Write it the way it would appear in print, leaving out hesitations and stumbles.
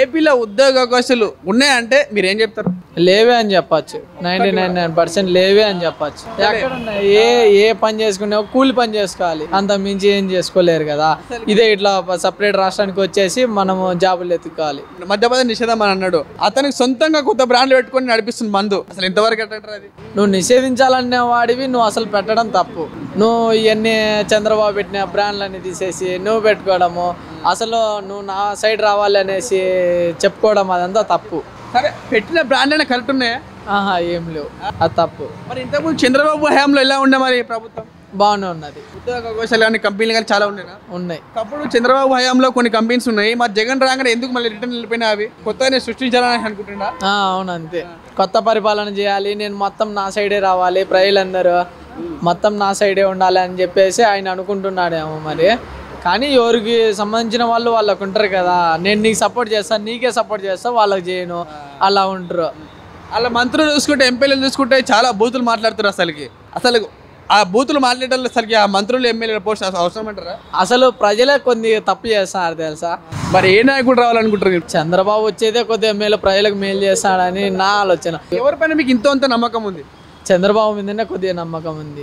ఏపీలో ఉద్యోగ అవకాశాలు ఉన్నాయంటే మీరు ఏం చెప్తారు? లేవే అని చెప్పొచ్చు. 99% లేవే అని చెప్పొచ్చు. ఎక్కడన్నా ఏ ఏ పని చేసుకున్నావు కూలి పని చేసుకోవాలి, అంత మించి ఏం చేసుకోలేరు కదా. ఇదే ఇట్లా సపరేట్ రాష్ట్రానికి వచ్చేసి మనము జాబులు ఎత్తుకోవాలి. మధ్యపద నిషేధం అని అన్నాడు, అతనికి సొంతంగా కొత్త బ్రాండ్లు పెట్టుకుని నడిపిస్తుంది మందు. అసలు ఇంతవరకు ఎట్టంటారు? అది నువ్వు నిషేధించాలనే వాడివి, నువ్వు అసలు పెట్టడం తప్పు. నువ్వు ఇవన్నీ చంద్రబాబు పెట్టిన బ్రాండ్లన్నీ తీసేసి నువ్వు పెట్టుకోవడము, అసలు నువ్వు నా సైడ్ రావాలి అనేసి చెప్పుకోవడం అదంతా తప్పు. సరే పెట్టిన బ్రాండ్ అయినా కరెక్ట్ ఉన్నాయా? ఆహా, ఏం లేవు, అది తప్పు. మరి ఇంతకుముందు చంద్రబాబు హయాంలో ఎలా ఉండే మరి ప్రభుత్వం? బాగానే ఉన్నది. ఉద్యోగ అవకాశాలు కానీ కంపెనీలు కానీ చాలా ఉన్నాయి ఉన్నాయి. అప్పుడు చంద్రబాబు హయాంలో కొన్ని కంపెనీస్ ఉన్నాయి, మరి జగన్ రాగానే ఎందుకు మళ్ళీ రిటర్న్ వెళ్ళిపోయినా? అవి కొత్తగా సృష్టించాలని అనుకుంటున్నా. అవును, అంతే. కొత్త పరిపాలన చేయాలి, నేను మొత్తం నా సైడే రావాలి, ప్రజలందరూ మొత్తం నా సైడే ఉండాలి అని చెప్పేసి ఆయన అనుకుంటున్నాడేమో మరి. కానీ ఎవరికి సంబంధించిన వాళ్ళు వాళ్ళకు ఉంటారు కదా, నేను నీకు సపోర్ట్ చేస్తాను, నీకే సపోర్ట్ చేస్తాను, వాళ్ళకి చేయను, అలా ఉంటారు. అలా మంత్రులు చూసుకుంటే ఎంపీలు చూసుకుంటే చాలా బూతులు మాట్లాడుతారు. అసలు ఆ బూతులు మాట్లాడటం అసలుకి ఆ మంత్రులు ఎమ్మెల్యేల పోస్ట్ అవసరం అంటారా? అసలు ప్రజలే కొన్ని తప్పు చేస్తున్నారు తెలుసా. మరి ఏ నాయకుడు రావాలనుకుంటారు? చంద్రబాబు వచ్చేదే కొద్దిగా మేలు, ప్రజలకు మేలు చేస్తాడని నా ఆలోచన. ఎవరిపైన మీకు ఇంత నమ్మకం ఉంది? చంద్రబాబు మీదనే కొద్దిగా నమ్మకం ఉంది.